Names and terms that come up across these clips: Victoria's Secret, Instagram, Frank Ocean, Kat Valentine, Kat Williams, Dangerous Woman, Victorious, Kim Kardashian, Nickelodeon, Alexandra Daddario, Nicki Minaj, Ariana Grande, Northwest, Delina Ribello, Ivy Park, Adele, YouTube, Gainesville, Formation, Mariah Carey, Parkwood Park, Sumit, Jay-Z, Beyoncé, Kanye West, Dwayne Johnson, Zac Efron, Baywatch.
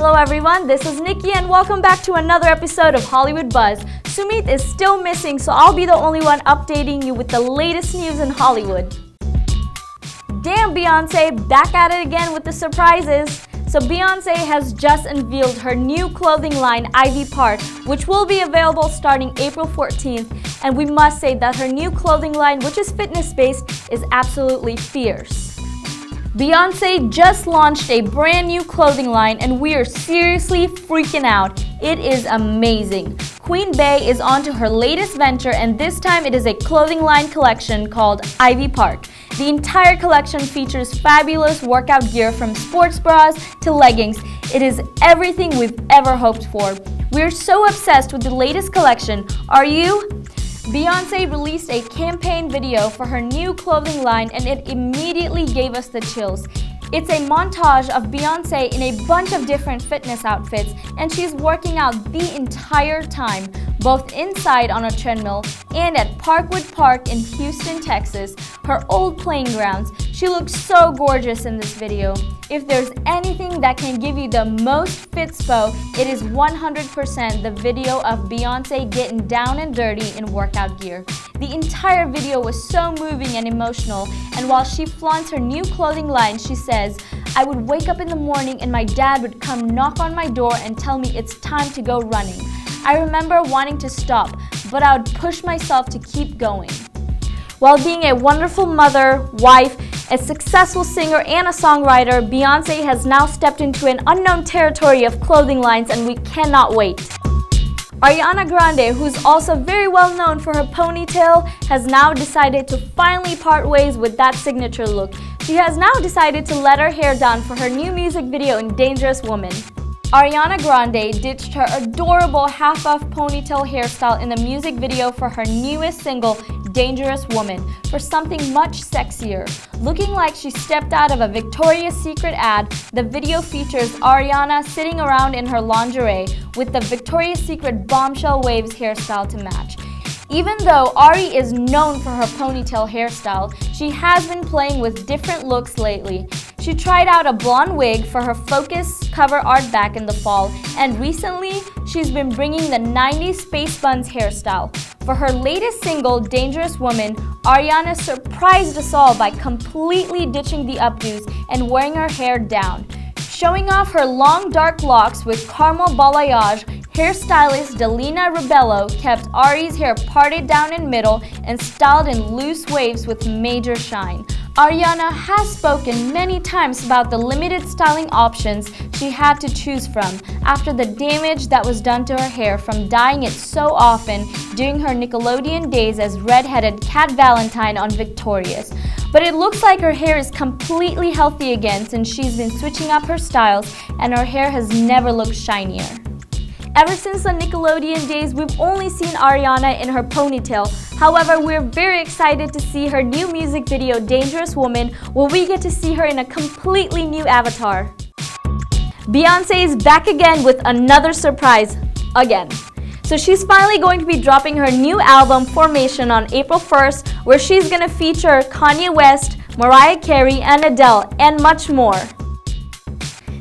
Hello everyone, this is Nikki and welcome back to another episode of Hollywood Buzz. Sumit is still missing, so I'll be the only one updating you with the latest news in Hollywood. Damn Beyoncé, back at it again with the surprises. So Beyoncé has just unveiled her new clothing line, Ivy Park, which will be available starting April 14th. And we must say that her new clothing line, which is fitness-based, is absolutely fierce. Beyoncé just launched a brand new clothing line and we are seriously freaking out. It is amazing. Queen Bey is on to her latest venture and this time it is a clothing line collection called Ivy Park. The entire collection features fabulous workout gear from sports bras to leggings. It is everything we've ever hoped for. We're so obsessed with the latest collection. Are you? Beyoncé released a campaign video for her new clothing line and it immediately gave us the chills. It's a montage of Beyoncé in a bunch of different fitness outfits and she's working out the entire time, both inside on a treadmill and at Parkwood Park in Houston, Texas, her old playing grounds. She looks so gorgeous in this video. If there's anything that can give you the most fitspo, it is 100% the video of Beyoncé getting down and dirty in workout gear. The entire video was so moving and emotional, and while she flaunts her new clothing line, she says, "I would wake up in the morning and my dad would come knock on my door and tell me it's time to go running. I remember wanting to stop, but I would push myself to keep going." While being a wonderful mother, wife, a successful singer and a songwriter, Beyoncé has now stepped into an unknown territory of clothing lines and we cannot wait. Ariana Grande, who's also very well known for her ponytail, has now decided to finally part ways with that signature look. She has now decided to let her hair down for her new music video in Dangerous Woman. Ariana Grande ditched her adorable half-off ponytail hairstyle in the music video for her newest single, Dangerous Woman, for something much sexier. Looking like she stepped out of a Victoria's Secret ad, the video features Ariana sitting around in her lingerie with the Victoria's Secret bombshell waves hairstyle to match. Even though Ari is known for her ponytail hairstyle, she has been playing with different looks lately. She tried out a blonde wig for her Focus cover art back in the fall, and recently she's been bringing the 90s Space Buns hairstyle. For her latest single, Dangerous Woman, Ariana surprised us all by completely ditching the updos and wearing her hair down. Showing off her long dark locks with caramel balayage, hairstylist Delina Ribello kept Ari's hair parted down in middle and styled in loose waves with major shine. Ariana has spoken many times about the limited styling options she had to choose from after the damage that was done to her hair from dyeing it so often during her Nickelodeon days as redheaded Kat Valentine on Victorious. But it looks like her hair is completely healthy again since she's been switching up her styles and her hair has never looked shinier. Ever since the Nickelodeon days, we've only seen Ariana in her ponytail. However, we're very excited to see her new music video, Dangerous Woman, where we get to see her in a completely new avatar. Beyoncé is back again with another surprise, again. So she's finally going to be dropping her new album, Formation, on April 1st, where she's gonna feature Kanye West, Mariah Carey, and Adele, and much more.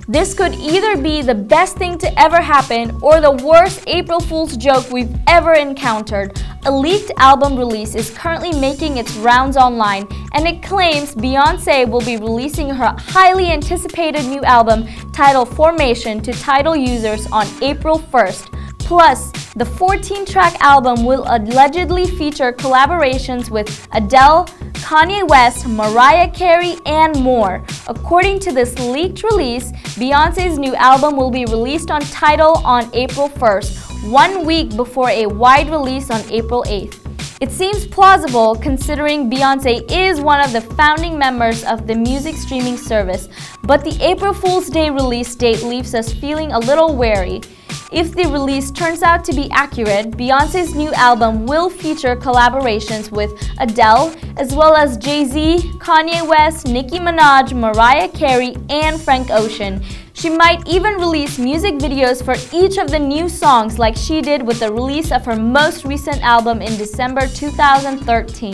This could either be the best thing to ever happen or the worst April Fool's joke we've ever encountered. A leaked album release is currently making its rounds online and it claims Beyoncé will be releasing her highly anticipated new album titled Formation to Tidal users on April 1st. Plus, the 14-track album will allegedly feature collaborations with Adele, Kanye West, Mariah Carey, and more. According to this leaked release, Beyoncé's new album will be released on Tidal on April 1st, 1 week before a wide release on April 8th. It seems plausible considering Beyoncé is one of the founding members of the music streaming service, but the April Fool's Day release date leaves us feeling a little wary. If the release turns out to be accurate, Beyoncé's new album will feature collaborations with Adele, as well as Jay-Z, Kanye West, Nicki Minaj, Mariah Carey, and Frank Ocean. She might even release music videos for each of the new songs like she did with the release of her most recent album in December 2013.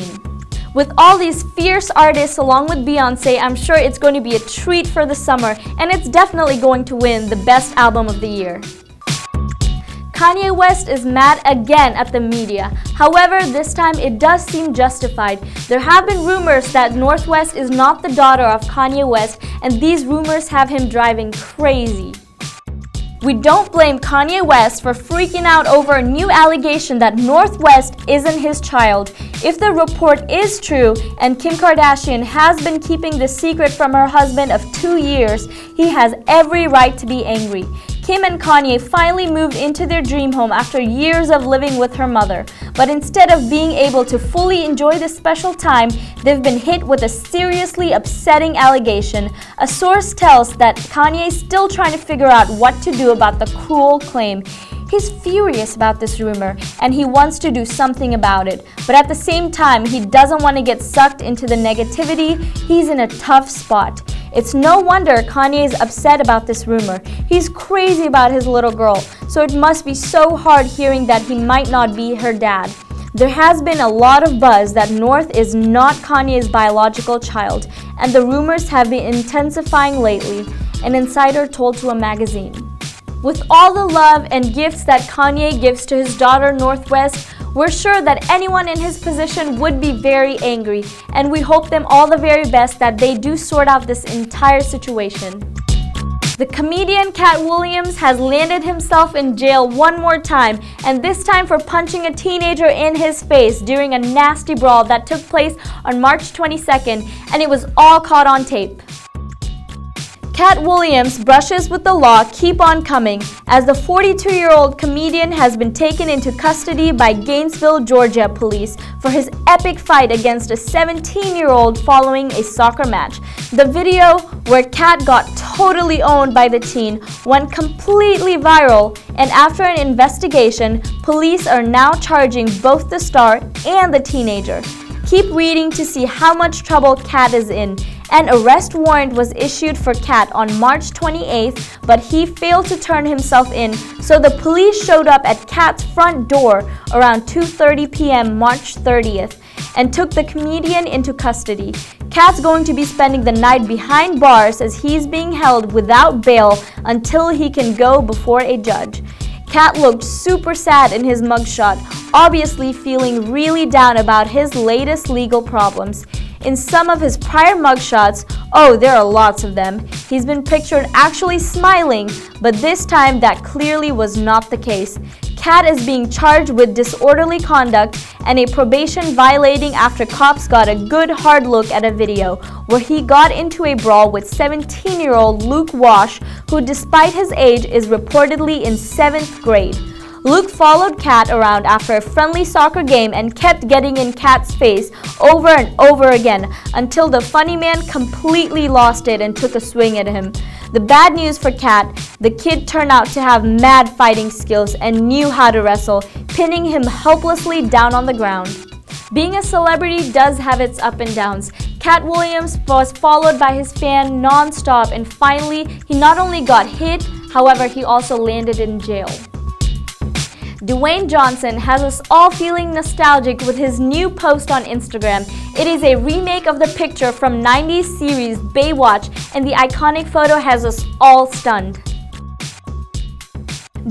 With all these fierce artists along with Beyoncé, I'm sure it's going to be a treat for the summer, and it's definitely going to win the Best Album of the Year. Kanye West is mad again at the media. However, this time it does seem justified. There have been rumors that Northwest is not the daughter of Kanye West, and these rumors have him driving crazy. We don't blame Kanye West for freaking out over a new allegation that Northwest isn't his child. If the report is true and Kim Kardashian has been keeping this secret from her husband of 2 years, he has every right to be angry. Kim and Kanye finally moved into their dream home after years of living with her mother. But instead of being able to fully enjoy this special time, they've been hit with a seriously upsetting allegation. A source tells that Kanye's still trying to figure out what to do about the cruel claim. He's furious about this rumor and he wants to do something about it. But at the same time, he doesn't want to get sucked into the negativity. He's in a tough spot. It's no wonder Kanye is upset about this rumor. He's crazy about his little girl, so it must be so hard hearing that he might not be her dad. There has been a lot of buzz that North is not Kanye's biological child, and the rumors have been intensifying lately, an insider told to a magazine. With all the love and gifts that Kanye gives to his daughter Northwest, we're sure that anyone in his position would be very angry, and we hope them all the very best that they do sort out this entire situation. The comedian Kat Williams has landed himself in jail one more time, and this time for punching a teenager in his face during a nasty brawl that took place on March 22nd, and it was all caught on tape. Kat Williams' brushes with the law keep on coming as the 42-year-old comedian has been taken into custody by Gainesville, Georgia police for his epic fight against a 17-year-old following a soccer match. The video, where Kat got totally owned by the teen, went completely viral, and after an investigation, police are now charging both the star and the teenager. Keep reading to see how much trouble Kat is in. An arrest warrant was issued for Kat on March 28th, but he failed to turn himself in, so the police showed up at Kat's front door around 2:30 p.m. March 30th and took the comedian into custody. Kat's going to be spending the night behind bars as he's being held without bail until he can go before a judge. Kat looked super sad in his mugshot, obviously feeling really down about his latest legal problems. In some of his prior mugshots, oh, there are lots of them, he's been pictured actually smiling, but this time that clearly was not the case. Kat is being charged with disorderly conduct and a probation violating after cops got a good hard look at a video where he got into a brawl with 17-year-old Luke Wash, who despite his age is reportedly in 7th grade. Luke followed Kat around after a friendly soccer game and kept getting in Kat's face over and over again until the funny man completely lost it and took a swing at him. The bad news for Kat, the kid turned out to have mad fighting skills and knew how to wrestle, pinning him helplessly down on the ground. Being a celebrity does have its up and downs. Kat Williams was followed by his fan non-stop, and finally he not only got hit, however he also landed in jail. Dwayne Johnson has us all feeling nostalgic with his new post on Instagram. It is a remake of the picture from 90s series Baywatch, and the iconic photo has us all stunned.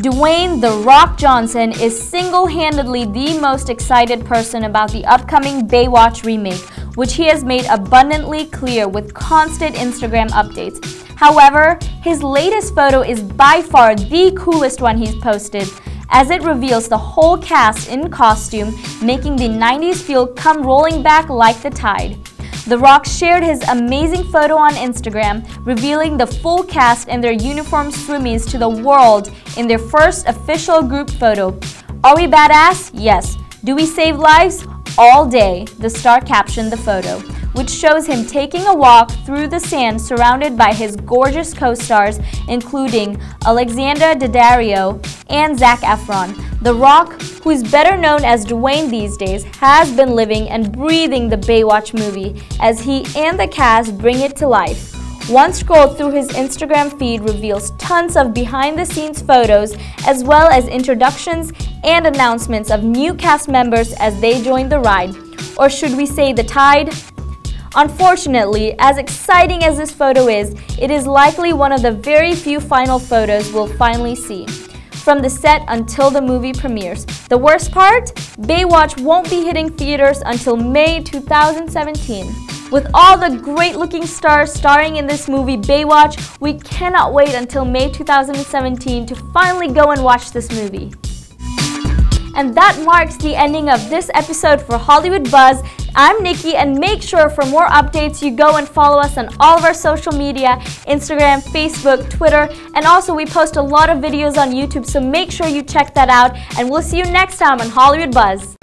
Dwayne "The Rock" Johnson is single-handedly the most excited person about the upcoming Baywatch remake, which he has made abundantly clear with constant Instagram updates. However, his latest photo is by far the coolest one he's posted, as it reveals the whole cast in costume, making the 90s feel come rolling back like the tide. The Rock shared his amazing photo on Instagram, revealing the full cast and their uniform swimmies to the world in their first official group photo. "Are we badass? Yes. Do we save lives? All day," the star captioned the photo, which shows him taking a walk through the sand surrounded by his gorgeous co-stars, including Alexandra Daddario and Zac Efron. The Rock, who is better known as Dwayne these days, has been living and breathing the Baywatch movie as he and the cast bring it to life. One scroll through his Instagram feed reveals tons of behind-the-scenes photos as well as introductions and announcements of new cast members as they join the ride. or should we say the tide? Unfortunately, as exciting as this photo is, it is likely one of the very few final photos we'll finally see. From the set until the movie premieres. The worst part? Baywatch won't be hitting theaters until May 2017. With all the great-looking stars starring in this movie Baywatch, we cannot wait until May 2017 to finally go and watch this movie. And that marks the ending of this episode for Hollywood Buzz. I'm Nikki, and make sure for more updates you go and follow us on all of our social media, Instagram, Facebook, Twitter, and also we post a lot of videos on YouTube, so make sure you check that out, and we'll see you next time on Hollywood Buzz.